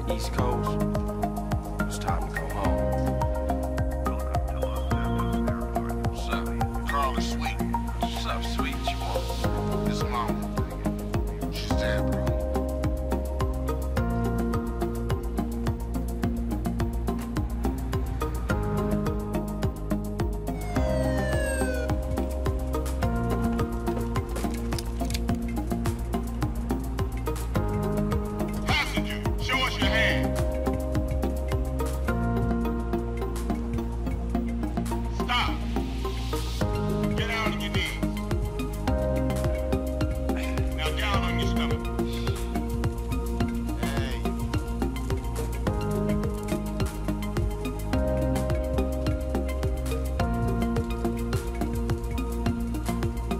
from the East Coast. It was time to go home. Welcome to Los Angeles Airport. What's up? Carl is sweet. What's up, sweet? You want this mom? She's dead, bro.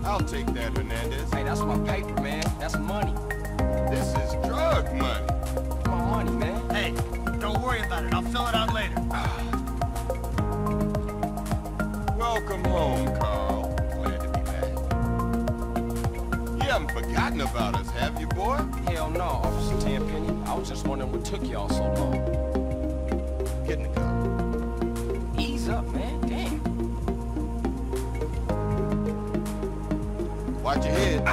I'll take that, Hernandez. Hey, that's my paper, man. That's money. This is drug money. My money, man. Hey, don't worry about it. I'll fill it out later. Welcome home, Carl. Glad to be back. You haven't forgotten about us, have you, boy? Hell no, Officer Tenpenny. I was just wondering what took y'all so long. Get in the car. Ease up, man. Damn. Watch your head.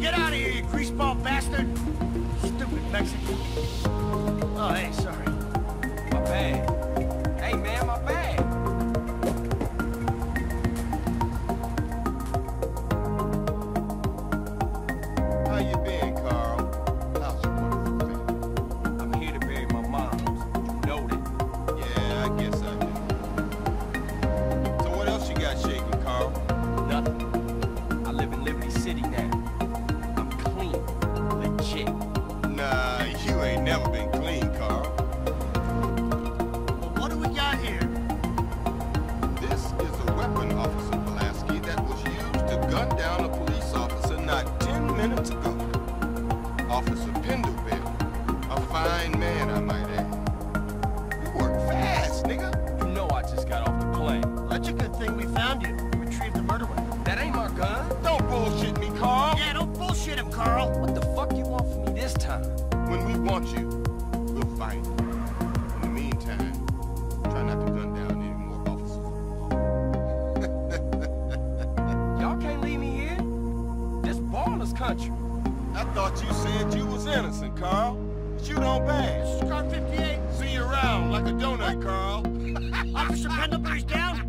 Get out of here, you greaseball bastard! Stupid Mexican. Oh, hey, sorry. My bad. Hey, man, my bad. How you been, Carl? How's your wonderful family? I'm here to bury my mom. You know that. Yeah, I guess I do. So what else you got shaking, Carl? Nothing. I live in Liberty City now. I'm clean. Legit. Nah, you ain't never been clean, Carl. Well, what do we got here? This is a weapon, Officer Pulaski, that was used to gun down a police officer not 10 minutes ago. Officer Pendleberry, a fine man, I might add. You work fast, nigga. You know I just got off the plane. Well, that's a good thing we found you. The murderer. That ain't my gun. Don't bullshit me, Carl. Yeah, don't bullshit him, Carl. What the fuck you want from me this time? When we want you, we'll find you. In the meantime, try not to gun down any more officers. Y'all can't leave me here. This baller's country. I thought you said you was innocent, Carl. But you don't bang. This is car 58. See you around like a donut, Carl. Officer Pendlebury's down.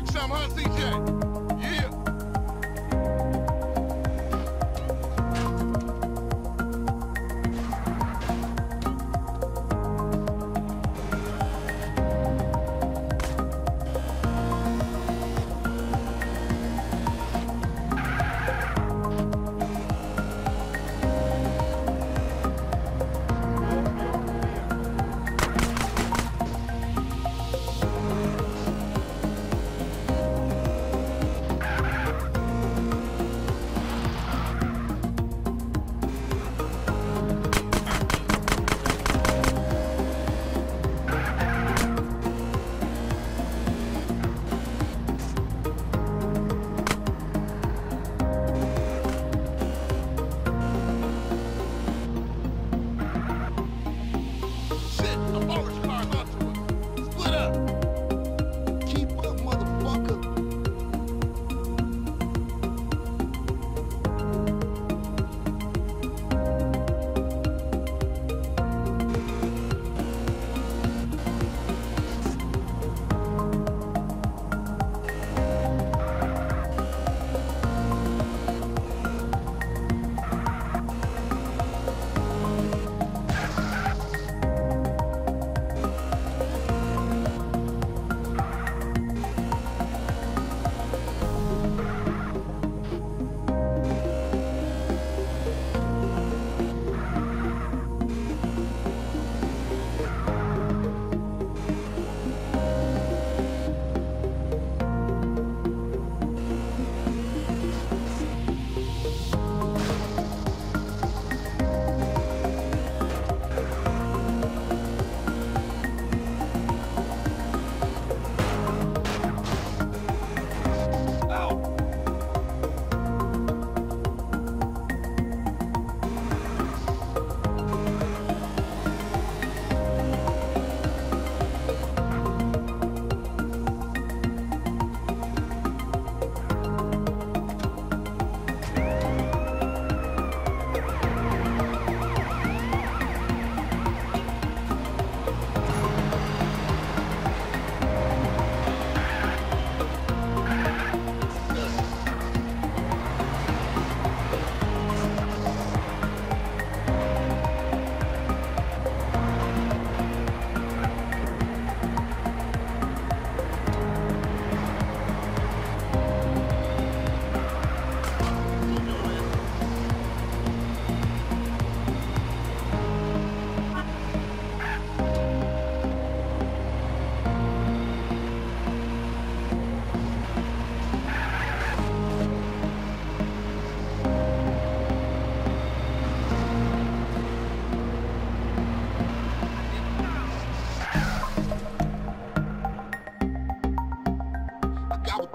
knock some, huh, CJ? Yeah.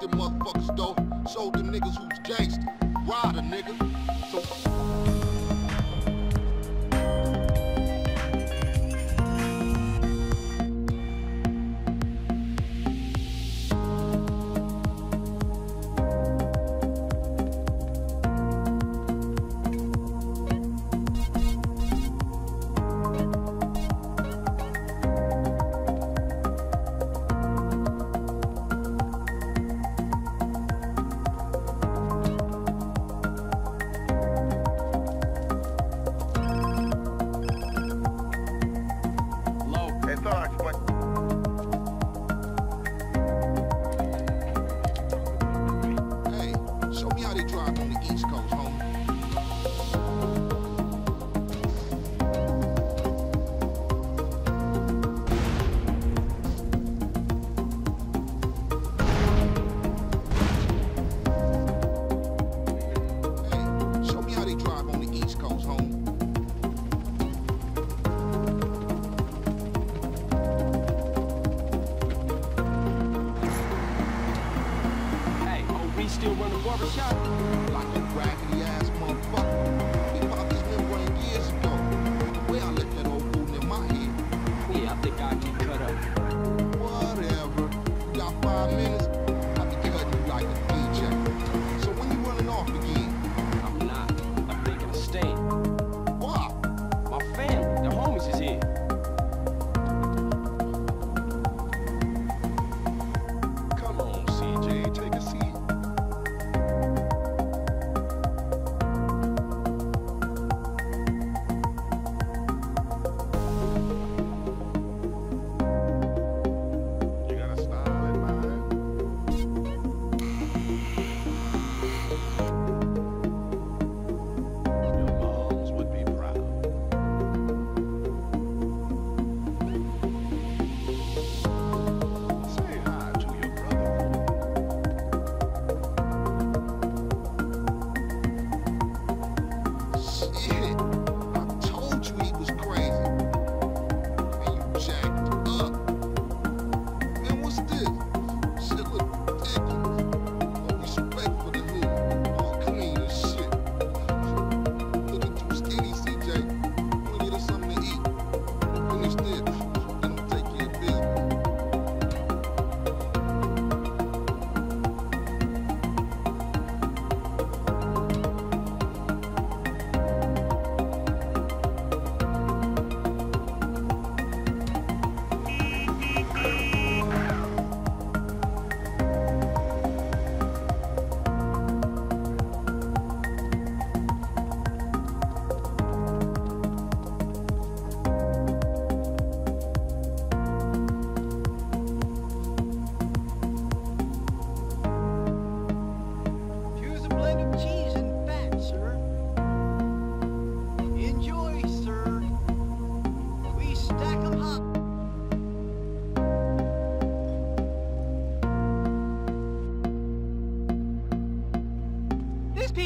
Motherfuckers though, showed them niggas who's gangsta, ride a nigga, so... Still run the barbershop? Like a raggedy-ass motherfucker. He popped his been running years ago. The way I let that old fool in my head. Yeah, I think I get cut up. Whatever. You got 5 minutes? I be cutting you like a DJ. So when you running off again? I'm not. I'm making a stay. Why? My family, the homies is here. Come on, CJ.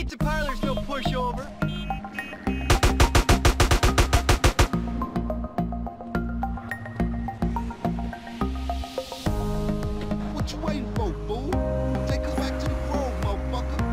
Pizza parlor's no pushover. What you waiting for, fool? Take us back to the road, motherfucker.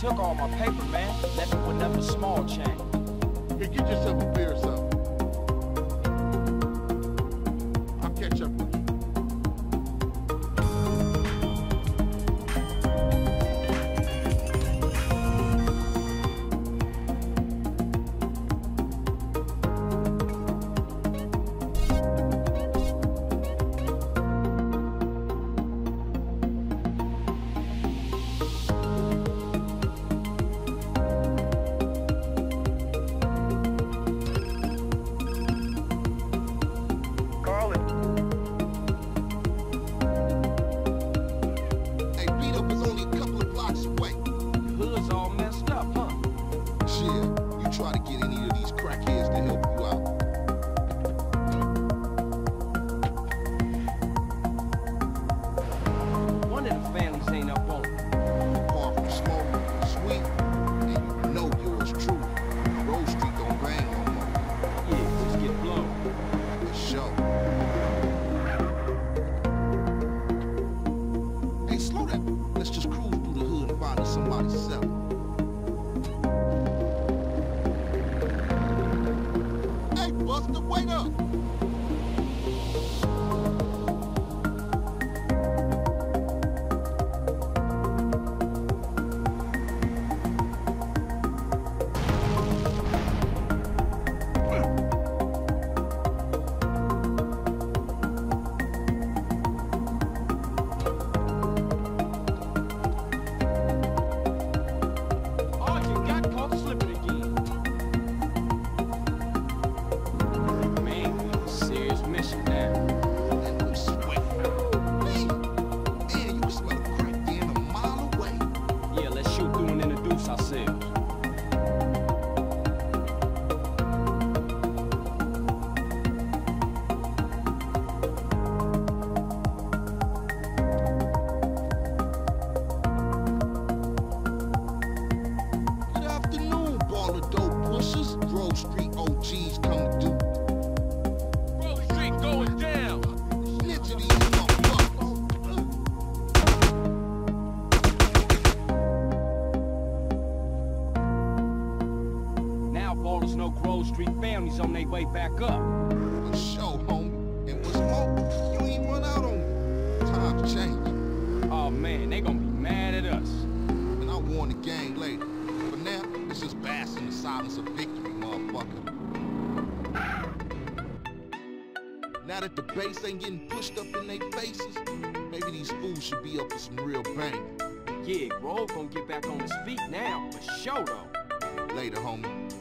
Took all my paper, man. Left it with nothing small change. Hey, get yourself a beer or something. I'll catch up with you. situation now. Man, don't sweat, man. Man, you can smell a crack being a mile away. Yeah, let's shoot through and introduce ourselves. No Grove Street families on their way back up. For sure, homie. And what's more, you ain't run out on me. Times change. Oh man, they gonna be mad at us. And I warn the gang later. For now, it's just basking the silence of victory, motherfucker. Now that the bass ain't getting pushed up in their faces, maybe these fools should be up for some real bang. Yeah, Grove gonna get back on his feet now, for sure though. Later, homie.